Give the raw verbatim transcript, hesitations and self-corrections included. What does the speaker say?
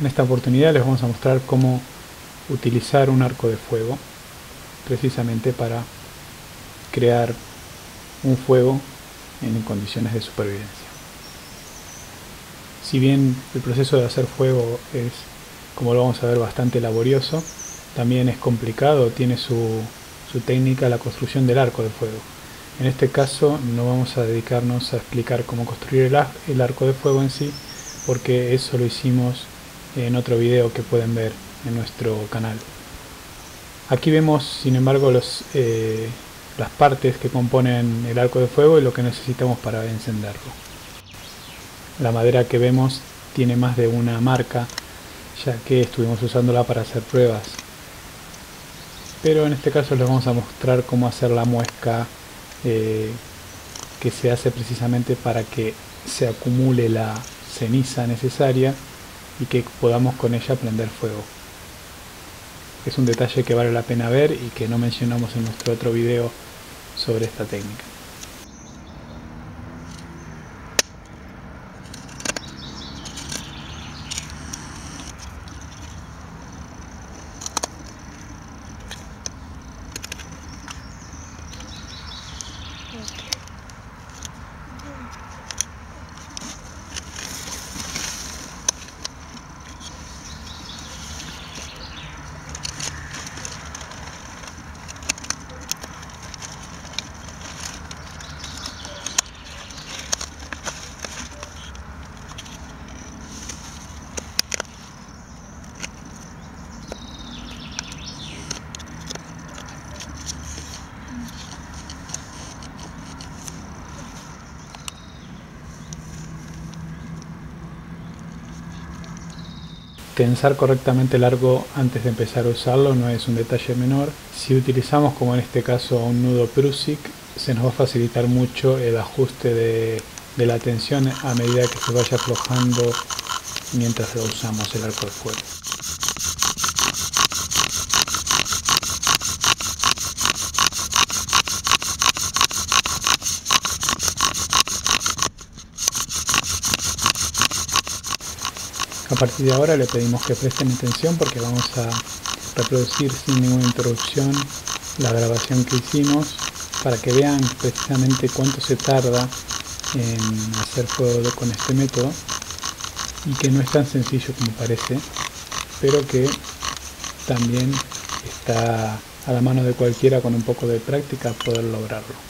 En esta oportunidad les vamos a mostrar cómo utilizar un arco de fuego, precisamente para crear un fuego en condiciones de supervivencia. Si bien el proceso de hacer fuego es, como lo vamos a ver, bastante laborioso, también es complicado, tiene su, su técnica la construcción del arco de fuego. En este caso no vamos a dedicarnos a explicar cómo construir el, el arco de fuego en sí, porque eso lo hicimos en otro video que pueden ver en nuestro canal. Aquí vemos, sin embargo, los, eh, las partes que componen el arco de fuego y lo que necesitamos para encenderlo. La madera que vemos tiene más de una marca, ya que estuvimos usándola para hacer pruebas. Pero en este caso les vamos a mostrar cómo hacer la muesca eh, que se hace precisamente para que se acumule la ceniza necesaria y que podamos con ella prender fuego. Es un detalle que vale la pena ver y que no mencionamos en nuestro otro video sobre esta técnica. Tensar correctamente el arco antes de empezar a usarlo no es un detalle menor. Si utilizamos, como en este caso, un nudo Prusik, se nos va a facilitar mucho el ajuste de, de la tensión a medida que se vaya aflojando mientras lo usamos el arco de fuego. A partir de ahora le pedimos que presten atención, porque vamos a reproducir sin ninguna interrupción la grabación que hicimos para que vean precisamente cuánto se tarda en hacer fuego con este método, y que no es tan sencillo como parece, pero que también está a la mano de cualquiera con un poco de práctica poder lograrlo.